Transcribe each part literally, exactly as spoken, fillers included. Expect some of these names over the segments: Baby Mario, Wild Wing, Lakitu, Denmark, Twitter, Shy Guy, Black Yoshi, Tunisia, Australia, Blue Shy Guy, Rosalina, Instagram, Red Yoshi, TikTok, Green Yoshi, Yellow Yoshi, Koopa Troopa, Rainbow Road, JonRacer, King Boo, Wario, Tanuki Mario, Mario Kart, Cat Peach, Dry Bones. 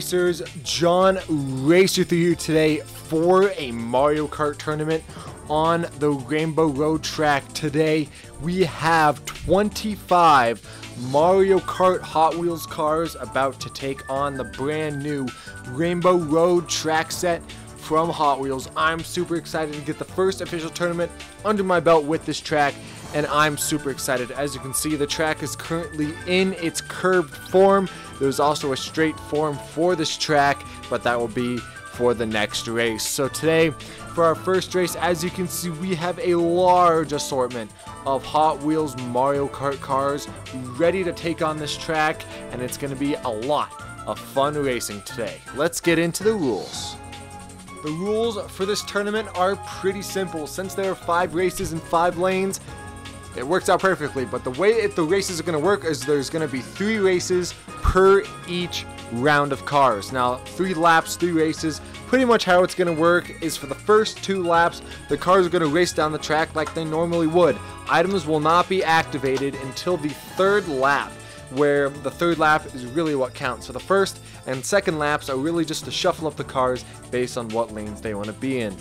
Racers, JonRacer three today for a Mario Kart tournament on the Rainbow Road track. Today we have twenty-five Mario Kart Hot Wheels cars about to take on the brand new Rainbow Road track set from Hot Wheels. I'm super excited to get the first official tournament under my belt with this track, and I'm super excited. As you can see, the track is currently in its curved form. There's also a straight form for this track, but that will be for the next race. So today, for our first race, as you can see, we have a large assortment of Hot Wheels Mario Kart cars ready to take on this track, and it's going to be a lot of fun racing today. Let's get into the rules. The rules for this tournament are pretty simple. Since there are five races and five lanes, it works out perfectly, but the way that the races are going to work is there's going to be three races per each round of cars. Now, three laps, three races. Pretty much how it's going to work is for the first two laps, the cars are going to race down the track like they normally would. Items will not be activated until the third lap, where the third lap is really what counts. So the first and second laps are really just to shuffle up the cars based on what lanes they want to be in.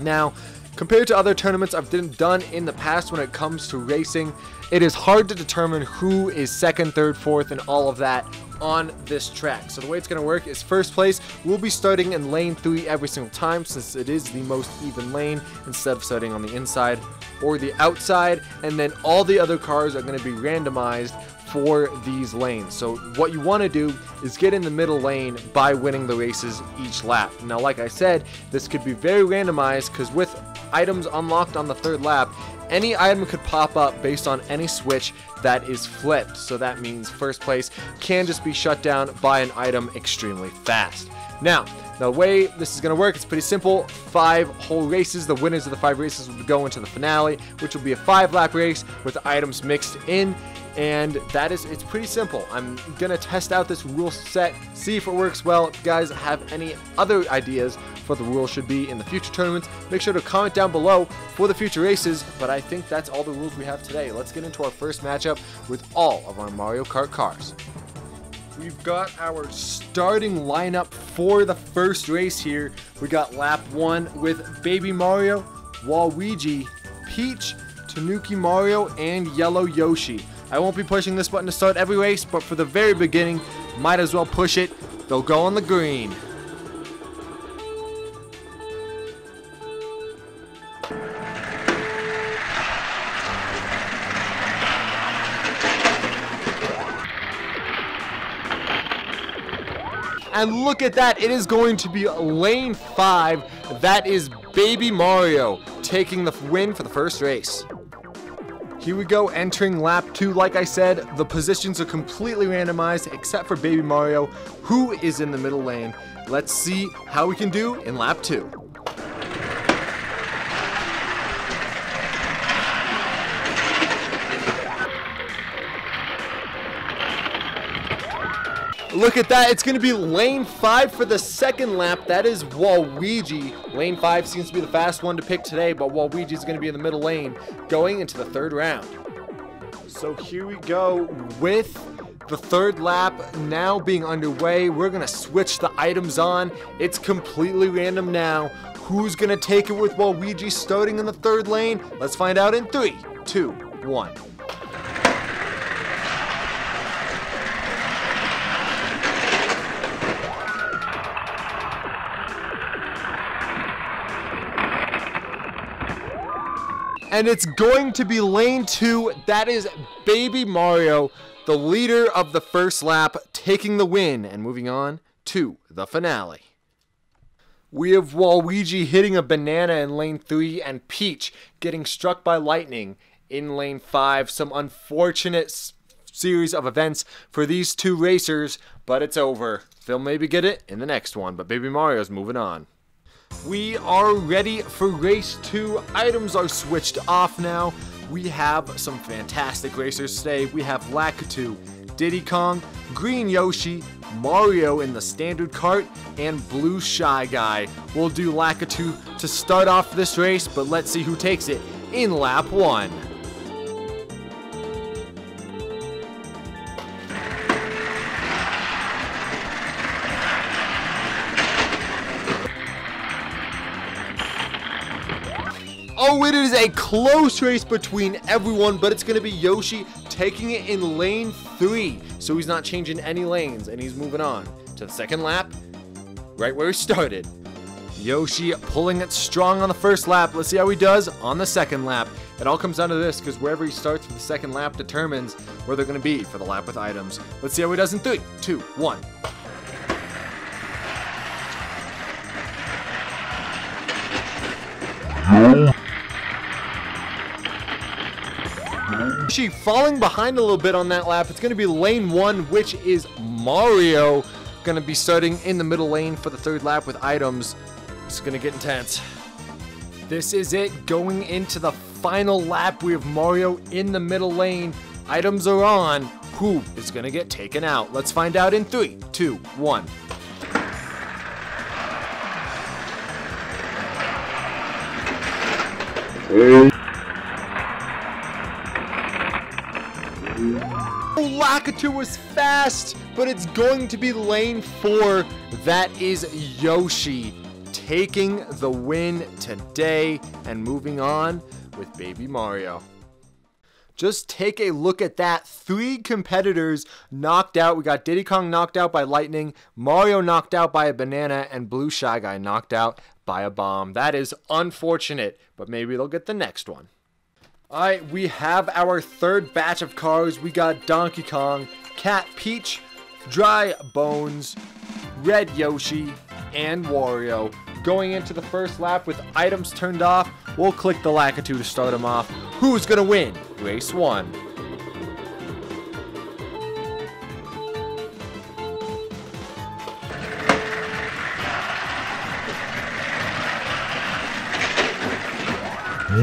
Now, compared to other tournaments I've been done in the past when it comes to racing, it is hard to determine who is second, third, fourth, and all of that on this track. So the way it's going to work is first place will be starting in lane three every single time, since it is the most even lane, instead of starting on the inside or the outside, and then all the other cars are going to be randomized for these lanes. So what you want to do is get in the middle lane by winning the races each lap. Now, like I said, this could be very randomized, because with items unlocked on the third lap, any item could pop up based on any switch that is flipped. So that means first place can just be shut down by an item extremely fast. Now, the way this is going to work, it's pretty simple. Five whole races. The winners of the five races will go into the finale, which will be a five lap race with items mixed in. And that is, it's pretty simple. I'm going to test out this rule set, see if it works well. If you guys have any other ideas for what the rules should be in the future tournaments, make sure to comment down below for the future races. But I think that's all the rules we have today. Let's get into our first matchup with all of our Mario Kart cars. We've got our starting lineup for the first race here. We got lap one with Baby Mario, Waluigi, Peach, Tanuki Mario, and Yellow Yoshi. I won't be pushing this button to start every race, but for the very beginning, might as well push it. They'll go on the green. And look at that, it is going to be lane five. That is Baby Mario taking the win for the first race. Here we go, entering lap two. Like I said, the positions are completely randomized except for Baby Mario, who is in the middle lane. Let's see how we can do in lap two. Look at that, it's gonna be lane five for the second lap. That is Waluigi. Lane five seems to be the fast one to pick today, but Waluigi's gonna be in the middle lane going into the third round. So here we go with the third lap now being underway. We're gonna switch the items on. It's completely random now. Who's gonna take it with Waluigi starting in the third lane? Let's find out in three, two, one. And it's going to be lane two. That is Baby Mario, the leader of the first lap, taking the win and moving on to the finale. We have Waluigi hitting a banana in lane three and Peach getting struck by lightning in lane five. Some unfortunate series of events for these two racers, but it's over. They'll maybe get it in the next one, but Baby Mario's moving on. We are ready for race two. Items are switched off now. We have some fantastic racers today. We have Lakitu, Diddy Kong, Green Yoshi, Mario in the standard cart, and Blue Shy Guy. We'll do Lakitu to start off this race, but let's see who takes it in lap one. Oh, it is a close race between everyone, but it's going to be Yoshi taking it in lane three. So he's not changing any lanes, and he's moving on to the second lap, right where he started. Yoshi pulling it strong on the first lap. Let's see how he does on the second lap. It all comes down to this, because wherever he starts for the second lap determines where they're going to be for the lap with items. Let's see how he does in three, two, one. Yoshi falling behind a little bit on that lap. It's going to be lane one, which is Mario. Going to be starting in the middle lane for the third lap with items. It's going to get intense. This is it. Going into the final lap, we have Mario in the middle lane. Items are on. Who is going to get taken out? Let's find out in three, two, one. Lakitu was fast, but it's going to be lane four. That is Yoshi taking the win today and moving on with Baby Mario. Just take a look at that. Three competitors knocked out. We got Diddy Kong knocked out by lightning, Mario knocked out by a banana, and Blue Shy Guy knocked out by a bomb. That is unfortunate, but maybe they'll get the next one. All right, we have our third batch of cars. We got Donkey Kong, Cat Peach, Dry Bones, Red Yoshi, and Wario. Going into the first lap with items turned off, we'll click the Lakitu to start them off. Who's gonna win race one?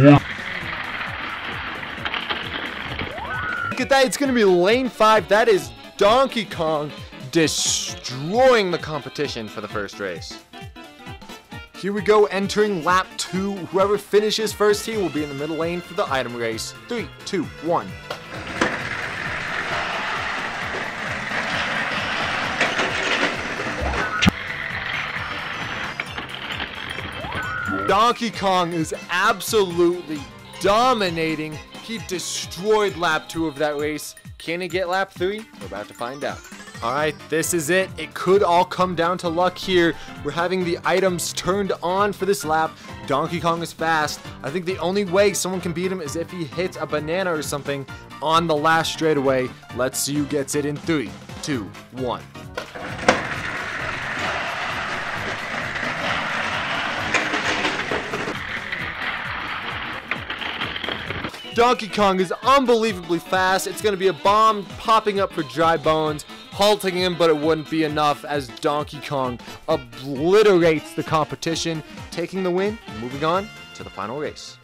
Yeah. Look at that, it's gonna be lane five. That is Donkey Kong destroying the competition for the first race. Here we go, entering lap two. Whoever finishes first here will be in the middle lane for the item race. Three, two, one. Donkey Kong is absolutely dominating. He destroyed lap two of that race. Can he get lap three? We're about to find out. All right, this is it. It could all come down to luck here. We're having the items turned on for this lap. Donkey Kong is fast. I think the only way someone can beat him is if he hits a banana or something on the last straightaway. Let's see who gets it in three, two, one. Donkey Kong is unbelievably fast. It's going to be a bomb popping up for Dry Bones, halting him, but it wouldn't be enough as Donkey Kong obliterates the competition, taking the win, moving on to the final race.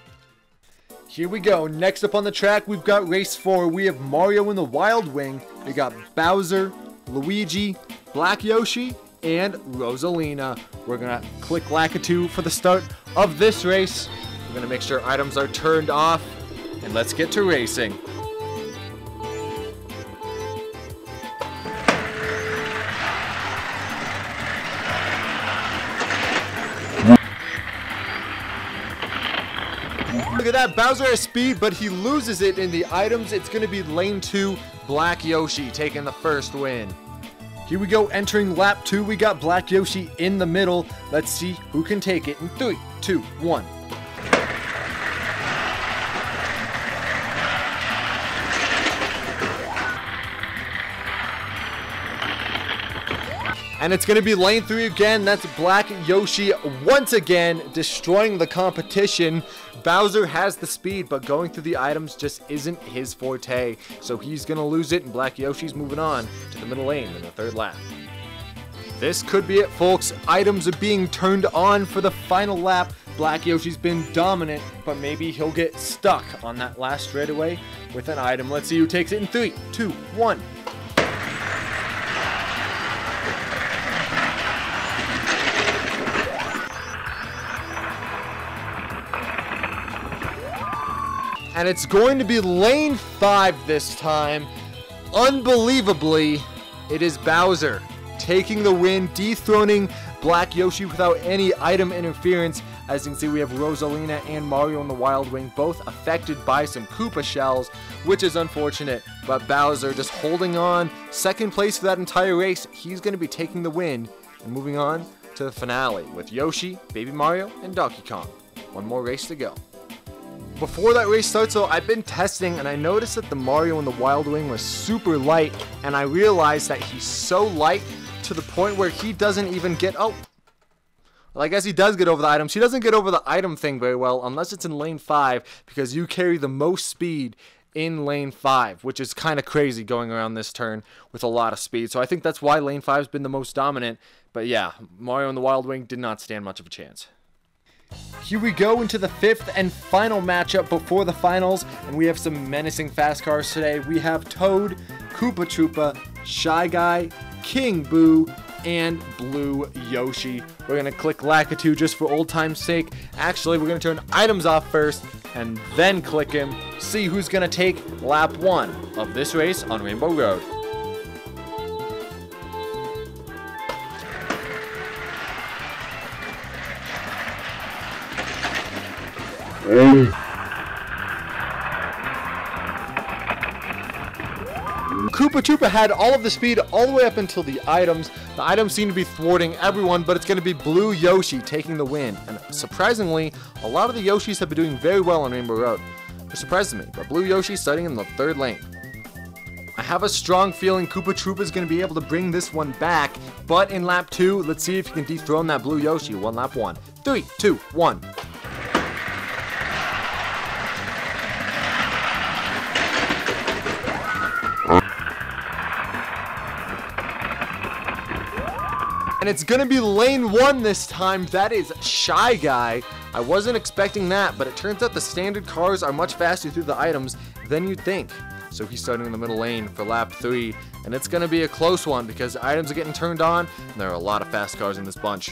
Here we go. Next up on the track, we've got race four. We have Mario in the Wild Wing. We got Bowser, Luigi, Black Yoshi, and Rosalina. We're going to click Lakitu for the start of this race. We're going to make sure items are turned off. And let's get to racing. Look at that, Bowser has speed, but he loses it in the items. It's gonna be lane two, Black Yoshi taking the first win. Here we go, entering lap two. We got Black Yoshi in the middle. Let's see who can take it in three, two, one. And it's going to be lane three again. That's Black Yoshi once again destroying the competition. Bowser has the speed, but going through the items just isn't his forte. So he's going to lose it, and Black Yoshi's moving on to the middle lane in the third lap. This could be it, folks. Items are being turned on for the final lap. Black Yoshi's been dominant, but maybe he'll get stuck on that last straightaway with an item. Let's see who takes it in three, two, one. And it's going to be lane five this time. Unbelievably, it is Bowser taking the win, dethroning Black Yoshi without any item interference. As you can see, we have Rosalina and Mario in the Wild Wing, both affected by some Koopa shells, which is unfortunate, but Bowser just holding on, second place for that entire race. He's going to be taking the win and moving on to the finale with Yoshi, Baby Mario, and Donkey Kong. One more race to go. Before that race starts though, I've been testing and I noticed that the Mario in the Wild Wing was super light, and I realized that he's so light to the point where he doesn't even get, oh, well, I guess he does get over the items. He doesn't get over the item thing very well unless it's in lane five, because you carry the most speed in lane five, which is kind of crazy going around this turn with a lot of speed. So I think that's why lane five has been the most dominant, but yeah, Mario in the Wild Wing did not stand much of a chance. Here we go into the fifth and final matchup before the finals, and we have some menacing fast cars today. We have Toad, Koopa Troopa, Shy Guy, King Boo, and Blue Yoshi. We're going to click Lakitu just for old time's sake. Actually, we're going to turn items off first and then click him. See who's going to take lap one of this race on Rainbow Road. Koopa Troopa had all of the speed all the way up until the items. The items seem to be thwarting everyone, but it's going to be Blue Yoshi taking the win. And surprisingly, a lot of the Yoshis have been doing very well on Rainbow Road, which surprises me, but Blue Yoshi starting in the third lane. I have a strong feeling Koopa Troopa is going to be able to bring this one back, but in lap two, let's see if he can dethrone that Blue Yoshi. One lap one. Three, two, one. And it's going to be lane one this time. That is Shy Guy. I wasn't expecting that, but it turns out the standard cars are much faster through the items than you'd think. So he's starting in the middle lane for lap three, and it's going to be a close one because items are getting turned on, and there are a lot of fast cars in this bunch.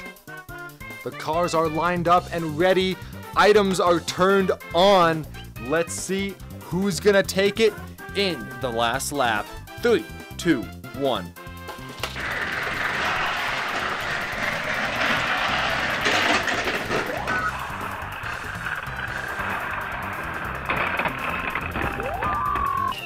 The cars are lined up and ready. Items are turned on. Let's see who's going to take it in the last lap. Three, two, one.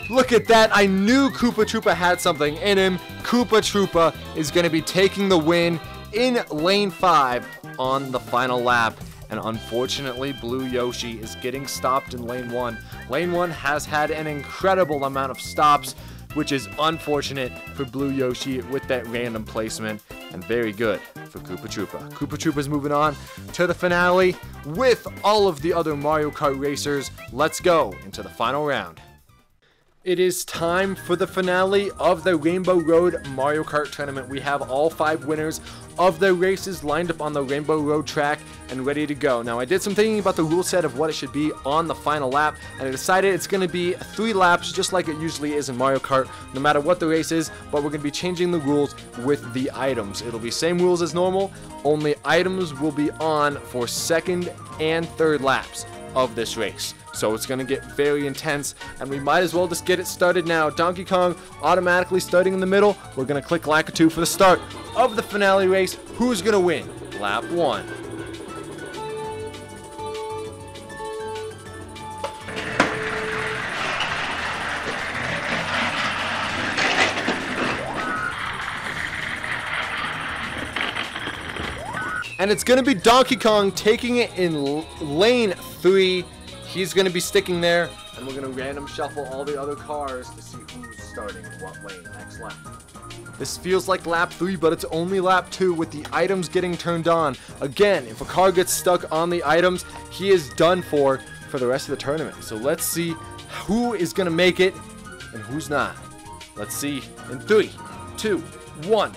Look at that, I knew Koopa Troopa had something in him. Koopa Troopa is going to be taking the win in lane five on the final lap. And unfortunately, Blue Yoshi is getting stopped in lane one. Lane one has had an incredible amount of stops, which is unfortunate for Blue Yoshi with that random placement, and very good for Koopa Troopa. Koopa Troopa's moving on to the finale with all of the other Mario Kart racers. Let's go into the final round. It is time for the finale of the Rainbow Road Mario Kart Tournament. We have all five winners of the races lined up on the Rainbow Road track and ready to go. Now, I did some thinking about the rule set of what it should be on the final lap, and I decided it's going to be three laps, just like it usually is in Mario Kart, no matter what the race is, but we're going to be changing the rules with the items. It'll be same rules as normal, only items will be on for second and third laps of this race. So it's going to get very intense, and we might as well just get it started now. Donkey Kong automatically starting in the middle. We're going to click Lakitu for the start of the finale race. Who's going to win lap one? And it's going to be Donkey Kong taking it in lane three. He's going to be sticking there, and we're going to random shuffle all the other cars to see who's starting in what lane next lap. This feels like lap three, but it's only lap two with the items getting turned on. Again, if a car gets stuck on the items, he is done for for the rest of the tournament. So let's see who is going to make it and who's not. Let's see in three, two, one.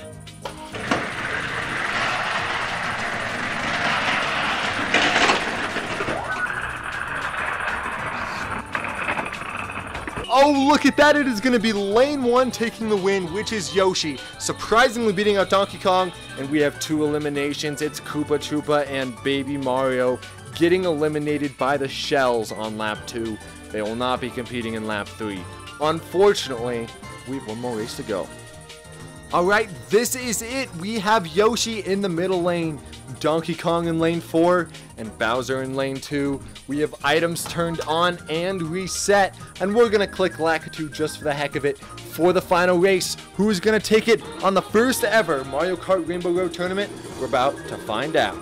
Oh, look at that. It is going to be lane one taking the win, which is Yoshi, surprisingly beating out Donkey Kong. And we have two eliminations. It's Koopa Troopa and Baby Mario getting eliminated by the shells on lap two. They will not be competing in lap three. Unfortunately, we have one more race to go. Alright, this is it. We have Yoshi in the middle lane, Donkey Kong in lane four, and Bowser in lane two. We have items turned on and reset, and we're gonna click Lakitu just for the heck of it for the final race. Who's gonna take it on the first ever Mario Kart Rainbow Road tournament? We're about to find out.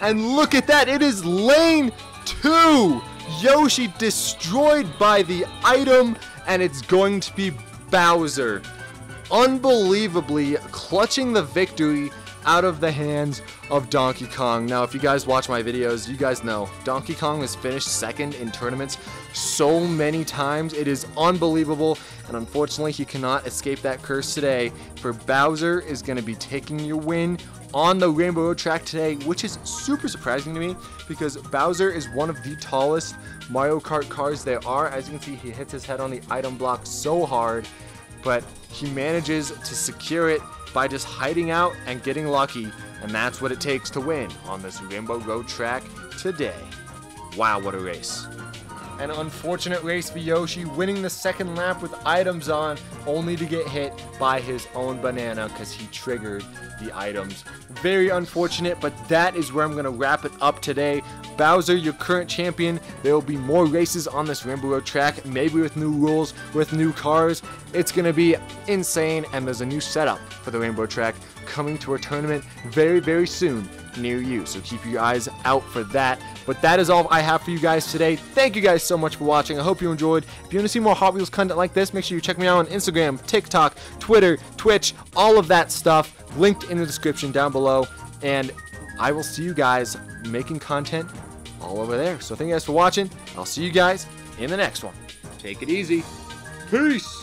And look at that, it is lane two. Yoshi destroyed by the item, and it's going to be Bowser, unbelievably clutching the victory out of the hands of Donkey Kong. Now, if you guys watch my videos, you guys know Donkey Kong has finished second in tournaments so many times. It is unbelievable, and unfortunately, he cannot escape that curse today, for Bowser is going to be taking your win on the Rainbow Road track today, which is super surprising to me because Bowser is one of the tallest Mario Kart cars there are. As you can see, he hits his head on the item block so hard, but he manages to secure it by just hiding out and getting lucky, and that's what it takes to win on this Rainbow Road track today. Wow, what a race. An unfortunate race for Yoshi, winning the second lap with items on, only to get hit by his own banana because he triggered the items. Very unfortunate, but that is where I'm going to wrap it up today. Bowser, your current champion. There will be more races on this Rainbow Road track, maybe with new rules, with new cars. It's going to be insane, and there's a new setup for the Rainbow track coming to a tournament very, very soon near you, so keep your eyes out for that. But that is all I have for you guys today. Thank you guys so much for watching. I hope you enjoyed. If you want to see more Hot Wheels content like this, make sure you check me out on Instagram, TikTok, Twitter, Twitch, all of that stuff linked in the description down below, and I will see you guys making content all over there. So thank you guys for watching. I'll see you guys in the next one. Take it easy. Peace.